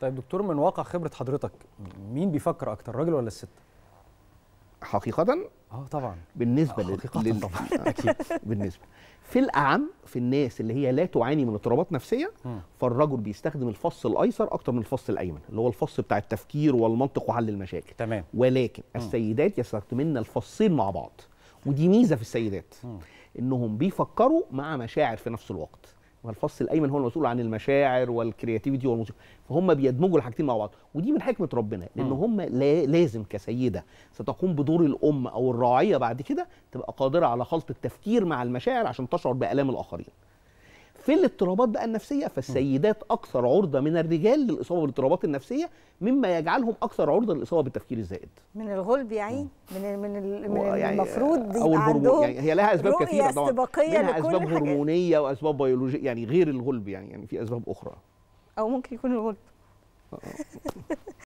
طيب دكتور، من واقع خبرة حضرتك مين بيفكر أكتر، الراجل ولا الست؟ حقيقة طبعا بالنسبة طبعا أكيد بالنسبة في الأعم في الناس اللي هي لا تعاني من اضطرابات نفسية فالرجل بيستخدم الفص الأيسر أكتر من الفص الأيمن اللي هو الفص بتاع التفكير والمنطق وحل المشاكل. تمام. ولكن السيدات يستخدمن الفصين مع بعض، ودي ميزة في السيدات إنهم بيفكروا مع مشاعر في نفس الوقت. والفص الايمن هو المسؤول عن المشاعر والكرياتيفيتي والموسيقى، فهم بيدمجوا الحاجتين مع بعض، ودي من حكمه ربنا، لان هم لازم كسيده ستقوم بدور الام او الراعيه بعد كده تبقى قادره على خلط التفكير مع المشاعر عشان تشعر بالام الاخرين. في الاضطرابات بقى النفسيه فالسيدات اكثر عرضه من الرجال للاصابه بالاضطرابات النفسيه، مما يجعلهم اكثر عرضه للاصابه بالتفكير الزائد. من الغلب يعني من المفروض يعني عندهم يعني هي لها اسباب كثيره طبعا، منها اسباب هرمونيه واسباب بيولوجيه يعني غير الغلب يعني في اسباب اخرى او ممكن يكون الغلب